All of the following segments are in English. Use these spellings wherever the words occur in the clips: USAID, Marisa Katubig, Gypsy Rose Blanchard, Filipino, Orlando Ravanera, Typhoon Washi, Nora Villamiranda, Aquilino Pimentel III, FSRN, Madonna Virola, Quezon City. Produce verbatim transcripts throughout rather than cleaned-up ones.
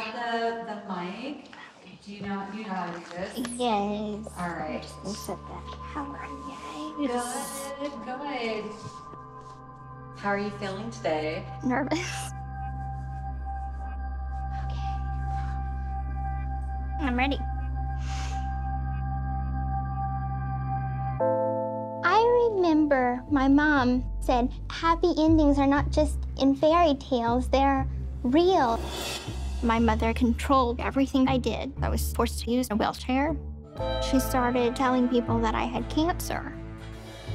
grab the, the mic? Do you know, do you know how to do this? Yes. All right. Just sit back. How are you guys? Good, good. How are you feeling today? Nervous. Okay. I'm ready. I remember my mom said happy endings are not just in fairy tales, they're real. My mother controlled everything I did. I was forced to use a wheelchair. She started telling people that I had cancer.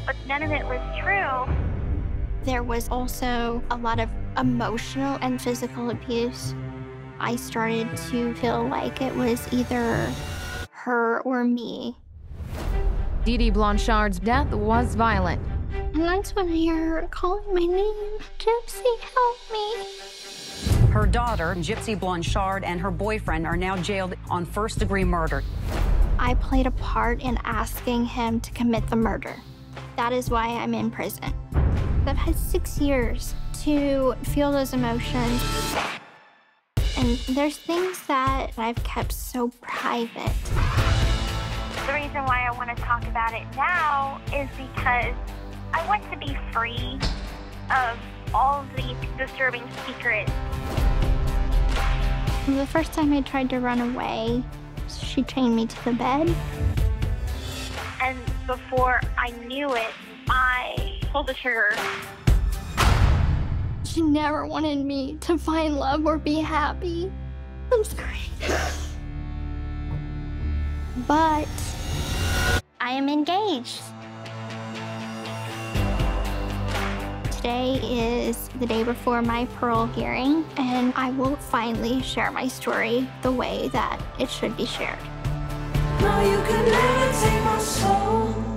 But none of it was true. There was also a lot of emotional and physical abuse. I started to feel like it was either her or me. Didi Blanchard's death was violent. And that's when I hear her calling my name. Gypsy, help me. Her daughter, Gypsy Blanchard, and her boyfriend are now jailed on first-degree murder. I played a part in asking him to commit the murder. That is why I'm in prison. I've had six years to feel those emotions. And there's things that I've kept so private. The reason why I want to talk about it now is because I want to be free of all these disturbing secrets. The first time I tried to run away, she chained me to the bed. And before I knew it, I pulled the trigger. She never wanted me to find love or be happy. I'm sorry. But I am engaged. Today is the day before my parole hearing, and I will finally share my story the way that it should be shared. Now you can never take my soul.